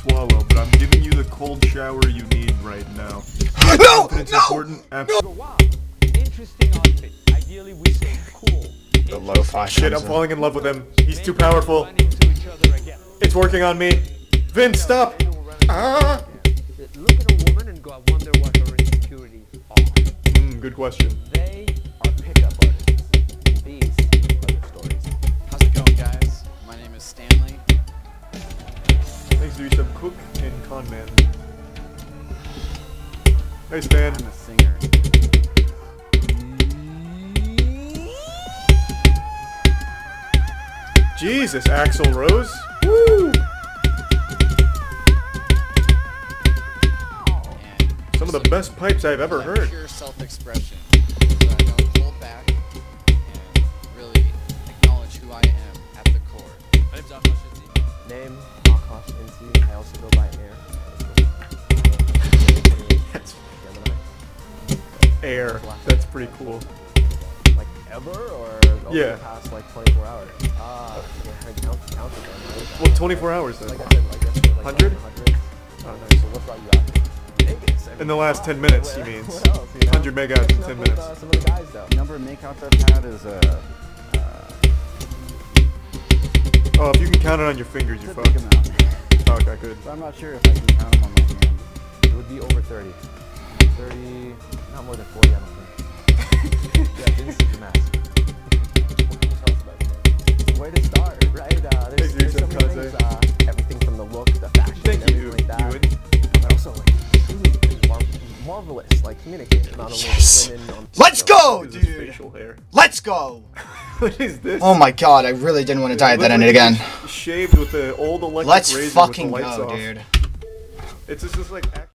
swallow, but I'm giving you the cold shower you need right now. No! It's important. No! Interesting outfit. Ideally, we stay cool. The lo-fi. Shit, I'm falling in love with him. He's too powerful. It's working on me. Vince, stop! Ah! Look at a woman and go, I wonder what her insecurities are. Good question. They are pickup artists. These are their stories. How's it going, guys? My name is Stanley. Thanks to Yusuf Cook and Con Man. Hey, Stan. I'm a singer. Jesus, Axl Rose. Woo! Some of the best pipes I've ever heard. Pure self-expression. So I don't hold back and really acknowledge who I am at the core. My name's Akash Nzi. Name Akash Nzi. I also go by Air. Air. That's pretty cool. Like ever or over the past like 24 hours? Yeah, I count again. Right? Well, 24 hours then. Like I said, like yesterday, like 100? 100. Oh, nice. So what brought you out? In the last 10 minutes, he means. 100 makeouts in 10 minutes. Some of the guys, though. The number of makeouts I've had is, oh, if you can count it on your fingers, you're fucked. Okay, good. So I'm not sure if I can count them on my hand. It would be over 30. 30, not more than 40, I don't think. Yeah, this is the massive. What can you tell us about this? Way to start, right? There's some things, everything from the look, the fashion, everything like that. But also, like, marvelous, like communicator. Not only women. Let's go, dude. Let's go. What is this? Oh my god, I really didn't want to die at that end again. Shaved with the old electric razor. Let's fucking go, dude. It's just like.